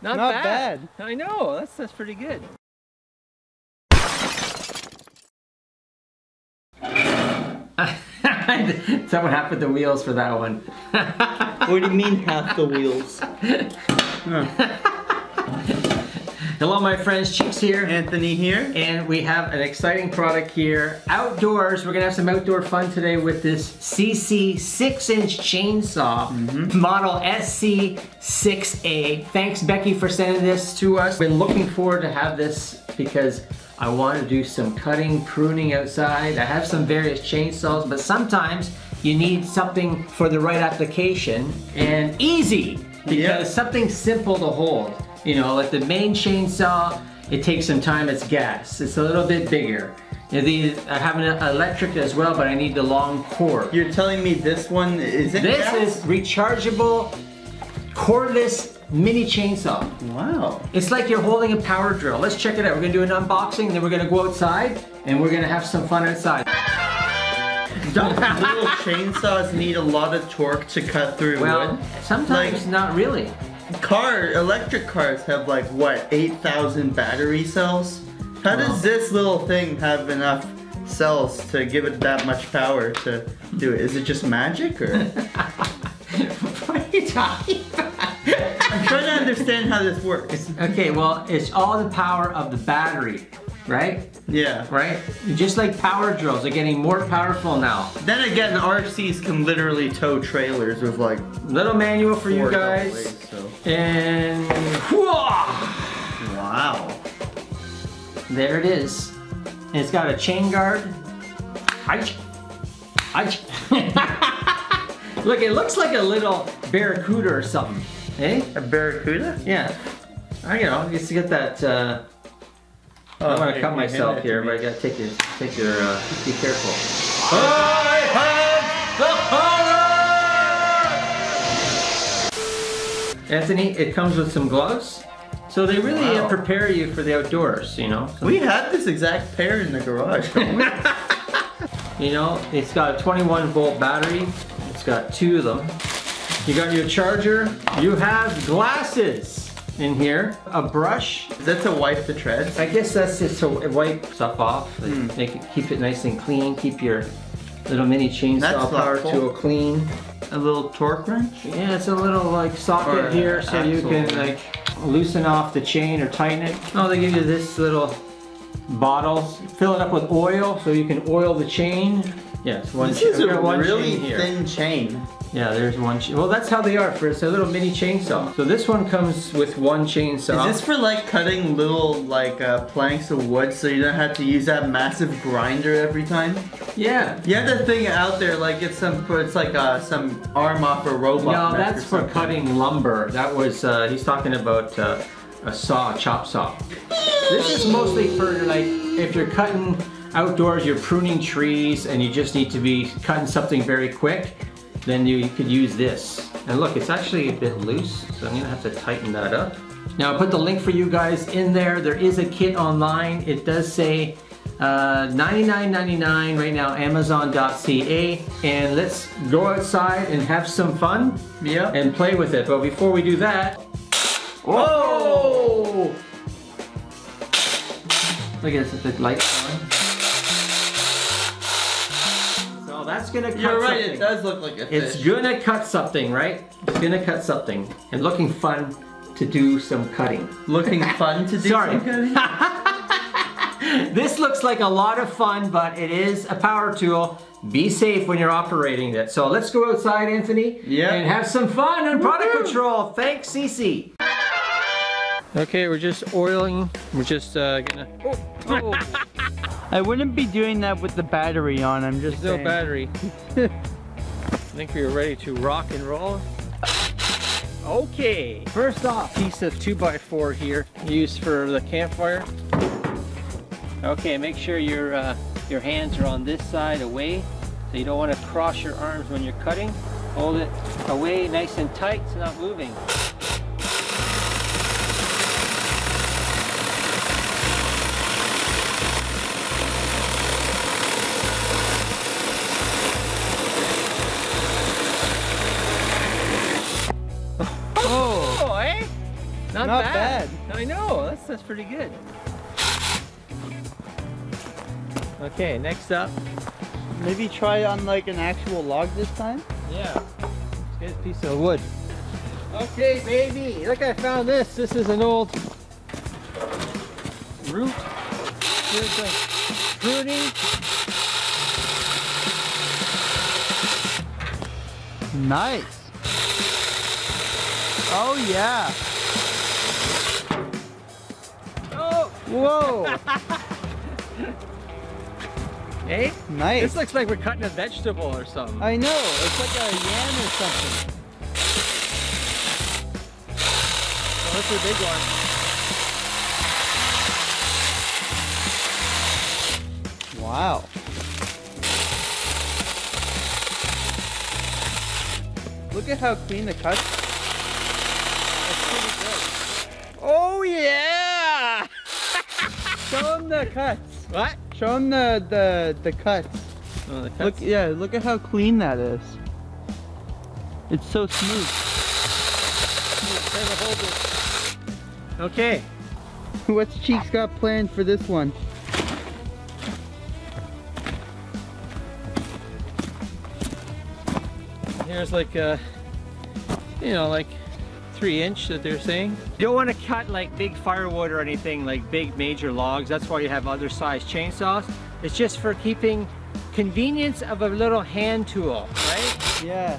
Not bad. I know, that's pretty good. Someone half of the wheels for that one. What do you mean half the wheels? Hello my friends, Chiefs here. Anthony here. And we have an exciting product here. Outdoors, we're gonna have some outdoor fun today with this Seesii 6-inch chainsaw, model SC6A. Thanks Becky for sending this to us. Been looking forward to have this because I want to do some cutting, pruning outside. I have some various chainsaws, but sometimes you need something for the right application and easy, because something simple to hold. You know, like the main chainsaw, it takes some time, it's gas. It's a little bit bigger. You know, I have an electric as well, but I need the long cord. You're telling me this one is it? This is rechargeable, cordless mini chainsaw. Wow. It's like you're holding a power drill. Let's check it out. We're gonna do an unboxing, and then we're gonna go outside, and we're gonna have some fun outside. Don't little chainsaws need a lot of torque to cut through wood? Sometimes, like, not really. Electric cars have like, what, 8,000 battery cells? How does this little thing have enough cells to give it that much power to do it? Is it just magic, or? What are you talking about? I'm trying to understand how this works. Okay, well, it's all the power of the battery, right? Yeah. Right? Just like power drills are getting more powerful now. Then again, RCs can literally tow trailers with like... Little manual for you guys. And... Wow. There it is. And it's got a chain guard. Look, it looks like a little barracuda or something. Eh? A barracuda? Yeah. I don't know. I used to get that. I want to cut myself here, but I gotta take your. Be careful. I have the power. Anthony, it comes with some gloves, so they really prepare you for the outdoors. You know. We had this exact pair in the garage. You know, it's got a 21-volt battery. It's got two of them. You got your charger, you have glasses in here, a brush. Is that to wipe the treads? I guess that's just to wipe stuff off, make it, keep it nice and clean, keep your little mini chainsaw power tool clean. A little torque wrench? Yeah, it's a little like socket here so you can like loosen off the chain or tighten it. Oh, they give you this little bottle, fill it up with oil so you can oil the chain. Yeah, it's one chain. This is a really thin chain. Yeah, there's one chain. Well, that's how they are, for it's a little mini chainsaw. So this one comes with one chainsaw. Is this for like cutting little like planks of wood so you don't have to use that massive grinder every time? Yeah. You have that thing out there like it's like some arm off a robot. No, that's for cutting lumber. That was, he's talking about a saw, a chop saw. This is mostly for like, if you're cutting outdoors, you're pruning trees and you just need to be cutting something very quick, then you could use this. And look, it's actually a bit loose, so I'm gonna have to tighten that up. Now I put the link for you guys in there. There is a kit online. It does say $99.99 right now, Amazon.ca. And let's go outside and have some fun and play with it. But before we do that, whoa! Look at this, the light's on. That's gonna cut something. It does look like a fish. It's gonna cut something, right? It's gonna cut something. And looking fun to do some cutting. Looking fun to do some cutting? This looks like a lot of fun, but it is a power tool. Be safe when you're operating it. So let's go outside, Anthony, and have some fun on product control. Thanks, Seesii. Okay, we're just oiling. We're just gonna... I wouldn't be doing that with the battery on, I'm just saying. There's no battery. I think we are ready to rock and roll. Okay, first off, piece of 2x4 here, used for the campfire. Okay, make sure your hands are on this side away, so you don't want to cross your arms when you're cutting. Hold it away nice and tight, it's not moving. Not Not bad. I know, that's pretty good. Okay, next up. Maybe try on like an actual log this time? Yeah. Let's get a piece of wood. Okay, baby, look, I found this. This is an old root. Here's a pruning. Nice. Oh yeah. Oh! Whoa! Hey? Nice. This looks like we're cutting a vegetable or something. I know, it's like a yam or something. Oh, that's a big one. Wow. Look at how clean the cuts are. Oh yeah! Show them the cuts. What? Show them the cuts. Oh, the cuts. Look, yeah, look at how clean that is. It's so smooth. Okay. What's Cheeks got planned for this one? Here's like a, you know, like 3-inch that they're saying. You don't want to cut like big firewood or anything, like big major logs. That's why you have other size chainsaws. It's just for keeping convenience of a little hand tool, right? Yeah.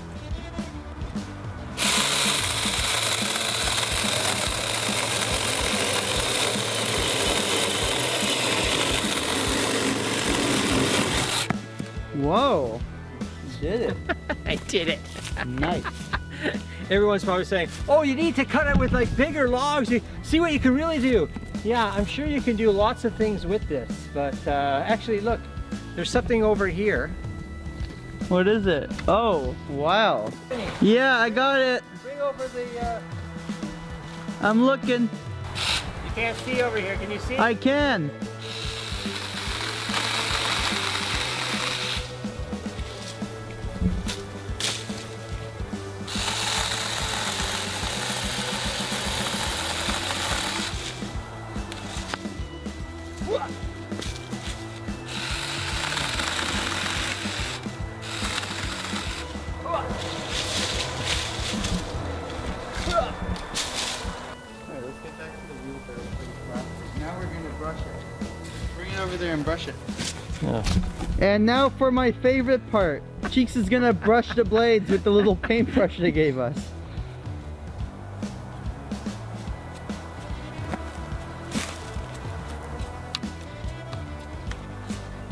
Whoa. You did it. I did it. Nice. Everyone's probably saying, oh, you need to cut it with like bigger logs. You see what you can really do. Yeah, I'm sure you can do lots of things with this, but actually look, there's something over here. What is it? Oh, wow. Yeah, I got it. Bring over the, I'm looking. You can't see over here, can you see? I can. And now for my favorite part. Cheeks is gonna brush the blades with the little paintbrush they gave us.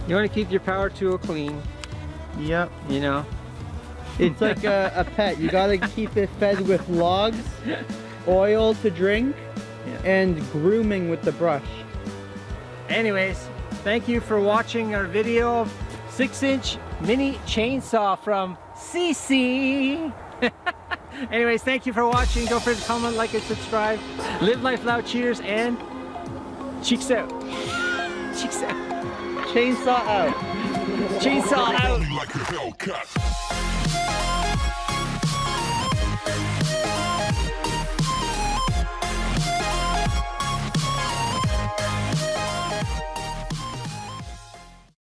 You wanna keep your power tool clean. Yep. You know. It's like a pet. You gotta keep it fed with logs, oil to drink, yeah, and grooming with the brush. Anyways. Thank you for watching our video of 6-inch mini chainsaw from Seesii. Anyways, thank you for watching. Don't forget to comment, like, and subscribe. Live life loud, cheers, and Cheeks out. Cheeks out. Chainsaw out. Chainsaw out.